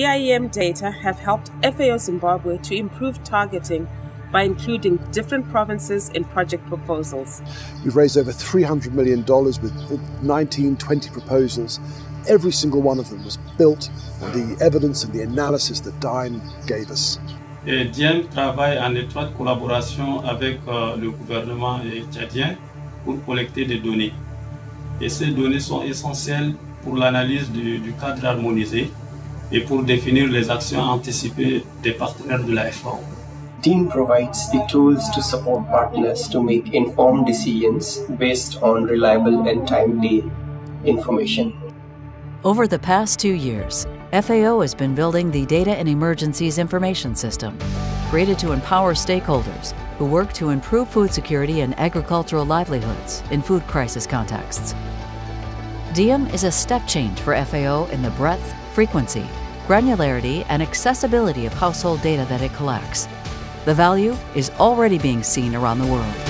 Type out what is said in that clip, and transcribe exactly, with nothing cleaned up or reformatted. D I E M data have helped F A O Zimbabwe to improve targeting by including different provinces in project proposals. We've raised over three hundred million dollars with nineteen, twenty proposals. Every single one of them was built on the evidence and the analysis that D I E M gave us. D I E M travaille en étroite collaboration avec le gouvernement tchadien pour collecter des données. Et ces données sont essentielles pour l'analyse du, du cadre harmonisé et pour définir les actions anticipées des partenaires de la F A O. D I E M provides the tools to support partners to make informed decisions based on reliable and timely information. Over the past two years, F A O has been building the Data in Emergencies Information System, created to empower stakeholders who work to improve food security and agricultural livelihoods in food crisis contexts. D I E M is a step change for F A O in the breadth, frequency, granularity, and accessibility of household data that it collects. The value is already being seen around the world.